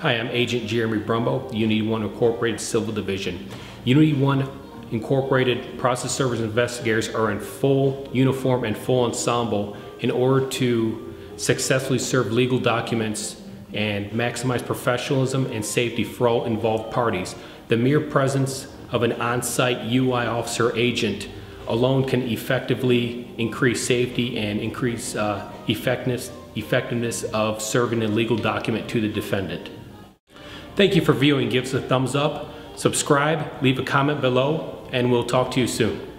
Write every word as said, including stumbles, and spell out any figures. Hi, I'm Agent Jeremy Brumbo, Unity One Incorporated Civil Division. Unity One Incorporated Process Servers investigators are in full uniform and full ensemble in order to successfully serve legal documents and maximize professionalism and safety for all involved parties. The mere presence of an on-site U I officer agent alone can effectively increase safety and increase uh, effectiveness, effectiveness of serving a legal document to the defendant. Thank you for viewing. Give us a thumbs up, subscribe, leave a comment below, and we'll talk to you soon.